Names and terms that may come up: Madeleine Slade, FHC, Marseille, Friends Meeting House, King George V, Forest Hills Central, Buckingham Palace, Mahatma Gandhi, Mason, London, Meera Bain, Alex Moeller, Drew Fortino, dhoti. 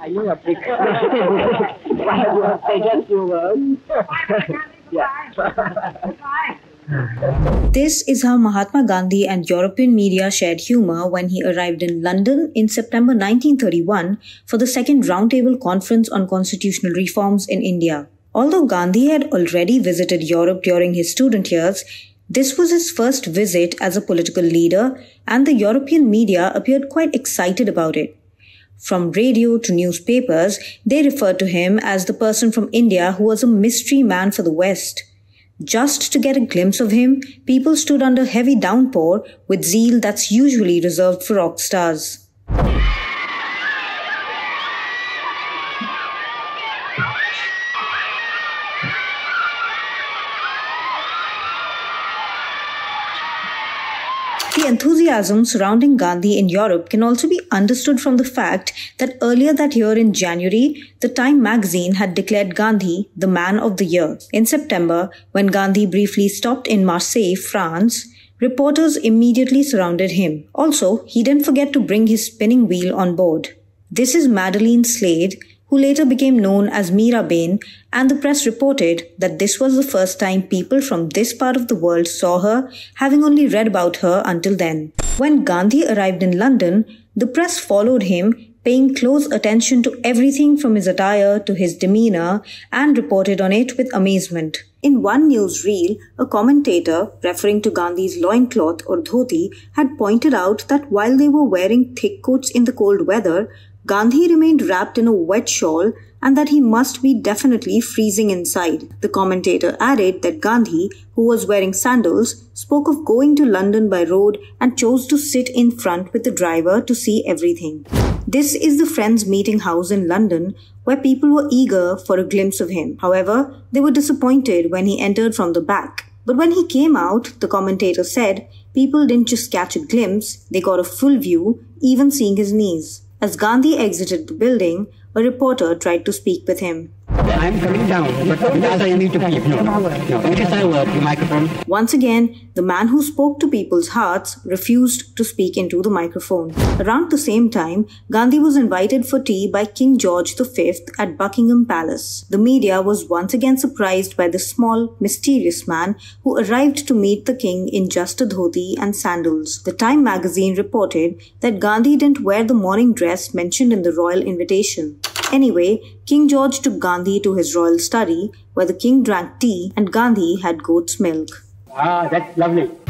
I knew a big they just do words. This is how Mahatma Gandhi and European media shared humour when he arrived in London in September 1931 for the second roundtable conference on constitutional reforms in India. Although Gandhi had already visited Europe during his student years, this was his first visit as a political leader, and the European media appeared quite excited about it. From radio to newspapers, they referred to him as the person from India who was a mystery man for the West. Just to get a glimpse of him, people stood under heavy downpour with zeal that's usually reserved for rock stars. The enthusiasm surrounding Gandhi in Europe can also be understood from the fact that earlier that year in January, the Time magazine had declared Gandhi the Man of the Year. In September, when Gandhi briefly stopped in Marseille, France, reporters immediately surrounded him. Also, he didn't forget to bring his spinning wheel on board. This is Madeleine Slade, who later became known as Meera Bain, and the press reported that this was the first time people from this part of the world saw her, having only read about her until then. When Gandhi arrived in London, the press followed him, paying close attention to everything from his attire to his demeanour, and reported on it with amazement. In one newsreel, a commentator, referring to Gandhi's loincloth or dhoti, had pointed out that while they were wearing thick coats in the cold weather, Gandhi remained wrapped in a wet shawl and that he must be definitely freezing inside. The commentator added that Gandhi, who was wearing sandals, spoke of going to London by road and chose to sit in front with the driver to see everything. This is the Friends Meeting House in London, where people were eager for a glimpse of him. However, they were disappointed when he entered from the back. But when he came out, the commentator said, people didn't just catch a glimpse, they got a full view, even seeing his knees. As Gandhi exited the building, a reporter tried to speak with him. I'm coming down, but as I need to peep. The microphone. Once again, the man who spoke to people's hearts refused to speak into the microphone. Around the same time, Gandhi was invited for tea by King George V at Buckingham Palace. The media was once again surprised by the small, mysterious man who arrived to meet the king in just a dhoti and sandals. The Time magazine reported that Gandhi didn't wear the morning dress mentioned in the royal invitation. Anyway, King George took Gandhi to his royal study, where the king drank tea and Gandhi had goat's milk. Ah, that's lovely.